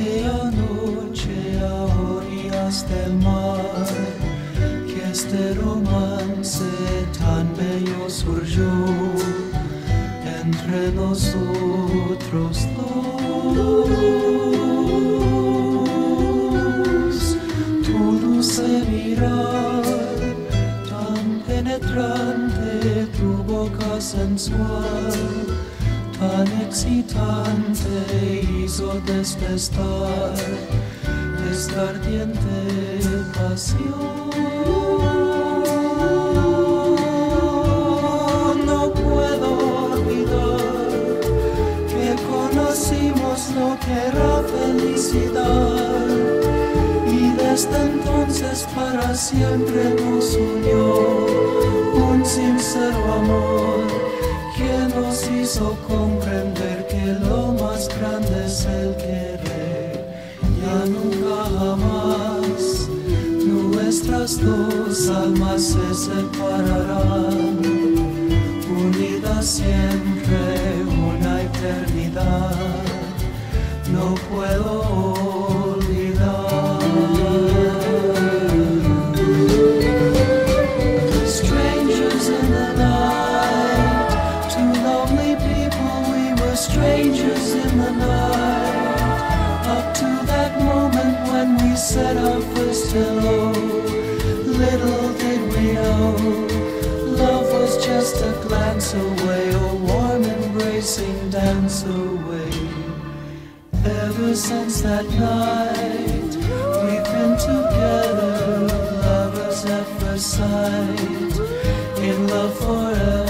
Aceea noce ahoria del mar, que este romance tan bello surgió entre nosotros dos. Tu dulce mirar tan penetrante, tu boca sensual tan excitante hizo esta ardiente pasión. No puedo olvidar que conocimos lo que era felicidad y desde entonces para siempre nos unió un sincero amor que nos hizo comprender que lo más grande es el querer. Ya nunca jamás nuestras dos almas se separarán, unidas siempre una eternidad. No puedo olvidar. Strangers in the night, strangers in the night, up to that moment when we said our first hello. Little did we know, love was just a glance away, a warm embracing dance away. Ever since that night, we've been together, lovers at first sight, in love forever.